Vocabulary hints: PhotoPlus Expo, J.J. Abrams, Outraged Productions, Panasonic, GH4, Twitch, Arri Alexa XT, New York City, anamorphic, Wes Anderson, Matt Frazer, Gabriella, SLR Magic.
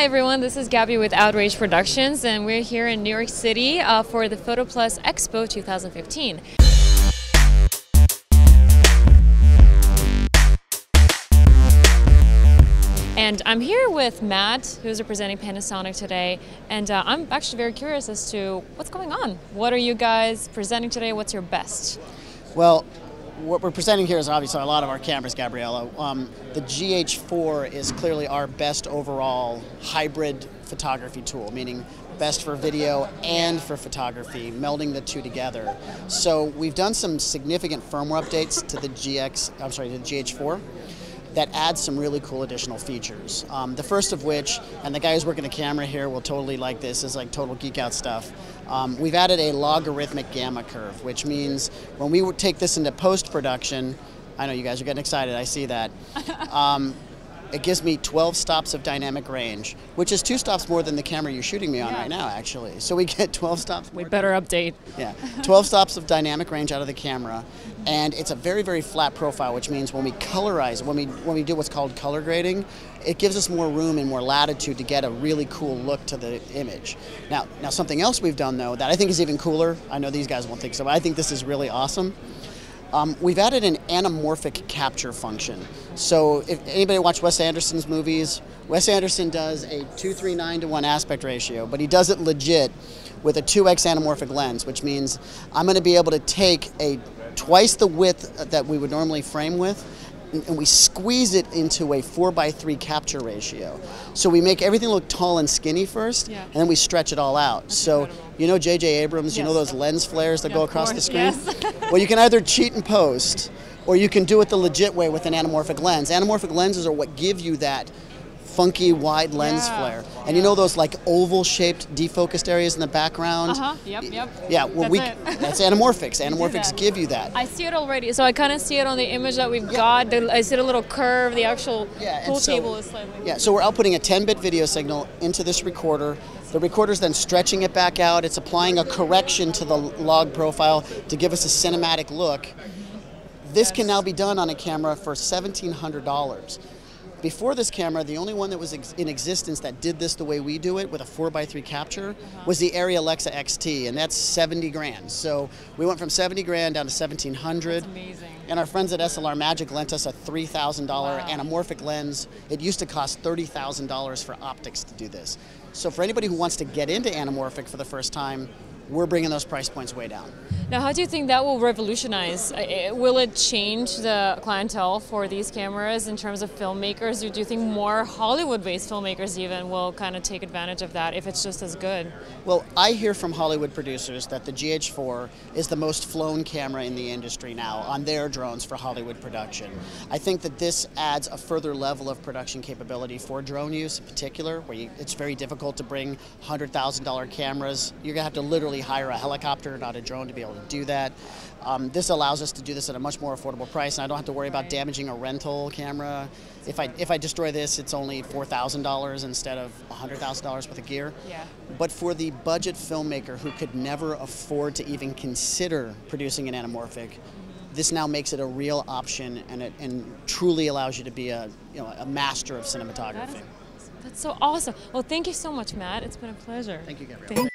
Hi everyone, this is Gabby with Outraged Productions and we're here in New York City for the PhotoPlus Expo 2015. And I'm here with Matt, who's representing Panasonic today, and I'm actually very curious as to what's going on. What are you guys presenting today? What's your best? Well, what we're presenting here is obviously a lot of our cameras, Gabriella. The GH4 is clearly our best overall hybrid photography tool, meaning best for video and for photography, melding the two together. So we've done some significant firmware updates to the GH4 that adds some really cool additional features. The first of which, and the guy who's working the camera here will totally like this, is like total geek out stuff. We've added a logarithmic gamma curve, which means when we take this into post-production, I know you guys are getting excited, I see that. It gives me 12 stops of dynamic range, which is 2 stops more than the camera you're shooting me on right now, actually. So we get 12 stops more. We better update. Yeah, 12 stops of dynamic range out of the camera. And it's a very, very flat profile, which means when we colorize, when we do what's called color grading, it gives us more room and more latitude to get a really cool look to the image. Now something else we've done, though, that I think is even cooler. I know these guys won't think so, but I think this is really awesome. We've added an anamorphic capture function. So if anybody watched Wes Anderson's movies, Wes Anderson does a 2.39:1 aspect ratio, but he does it legit with a 2x anamorphic lens, which means I'm going to be able to take a twice the width that we would normally frame with, and we squeeze it into a 4:3 capture ratio. So we make everything look tall and skinny first, and then we stretch it all out. That's so incredible. You know J.J. Abrams, you know those lens flares that go across the screen? Yes. Well, you can either cheat and post, or you can do it the legit way with an anamorphic lens. Anamorphic lenses are what give you that funky wide lens flare. And you know those like oval-shaped defocused areas in the background? Yeah, well, that's anamorphics. Anamorphics give you that. I see it already. So I kind of see it on the image that we've got. I see a little curve. The actual pool table is slightly. Yeah, so we're outputting a 10-bit video signal into this recorder. The recorder's then stretching it back out. It's applying a correction to the log profile to give us a cinematic look. This can now be done on a camera for $1,700. Before this camera, the only one that was in existence that did this the way we do it with a 4:3 capture was the Arri Alexa XT, and that's 70 grand. So we went from 70 grand down to 1,700. That's amazing. And our friends at SLR Magic lent us a $3,000 anamorphic lens. It used to cost $30,000 for optics to do this. So for anybody who wants to get into anamorphic for the first time, we're bringing those price points way down. Now, how do you think that will revolutionize? Will it change the clientele for these cameras in terms of filmmakers? Or do you think more Hollywood-based filmmakers even will kind of take advantage of that if it's just as good? Well, I hear from Hollywood producers that the GH4 is the most flown camera in the industry now on their drones for Hollywood production. I think that this adds a further level of production capability for drone use in particular, where it's very difficult to bring $100,000 cameras. You're gonna have to literally hire a helicopter, not a drone, to be able to do that. This allows us to do this at a much more affordable price, and I don't have to worry about damaging a rental camera. If I destroy this, it's only $4,000 instead of $100,000 worth of gear. But for the budget filmmaker who could never afford to even consider producing an anamorphic, this now makes it a real option, and it truly allows you to be a master of cinematography. That's so awesome. Well, thank you so much, Matt. It's been a pleasure. Thank you, Gabriella.